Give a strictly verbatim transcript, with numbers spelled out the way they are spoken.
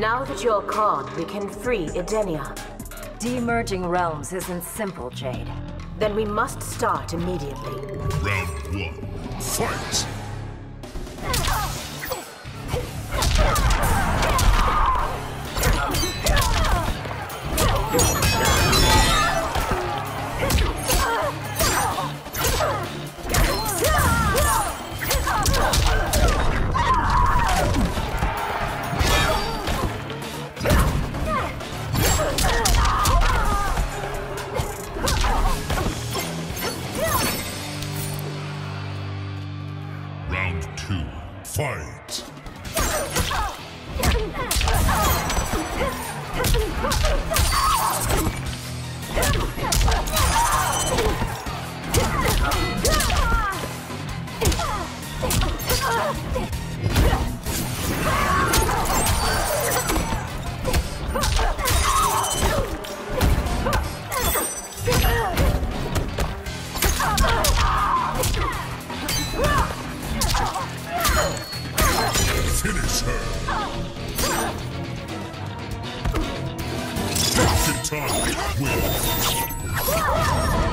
Now that you're caught, we can free Edenia. Demerging realms isn't simple, Jade. Then we must start immediately. Round one, fight! Fight! Finish her! Kitana wins!